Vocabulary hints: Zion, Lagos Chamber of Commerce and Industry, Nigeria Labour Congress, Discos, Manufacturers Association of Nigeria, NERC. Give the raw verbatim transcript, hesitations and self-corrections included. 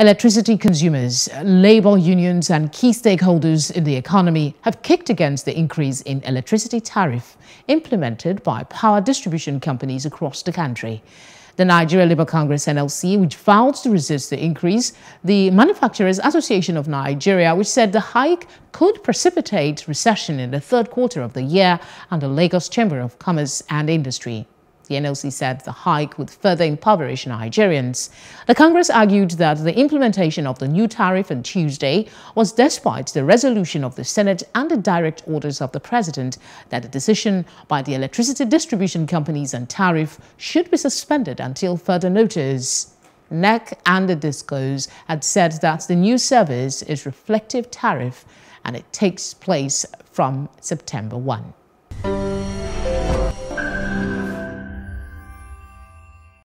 Electricity consumers, labor unions and key stakeholders in the economy have kicked against the increase in electricity tariff implemented by power distribution companies across the country. The Nigeria Labour Congress N L C, which vowed to resist the increase, the Manufacturers Association of Nigeria, which said the hike could precipitate recession in the third quarter of the year, and the Lagos Chamber of Commerce and Industry. The N L C said the hike would further impoverish Nigerians. The Congress argued that the implementation of the new tariff on Tuesday was despite the resolution of the Senate and the direct orders of the President that the decision by the electricity distribution companies and tariff should be suspended until further notice. N E C and the Discos had said that the new service is reflective tariff and it takes place from September first.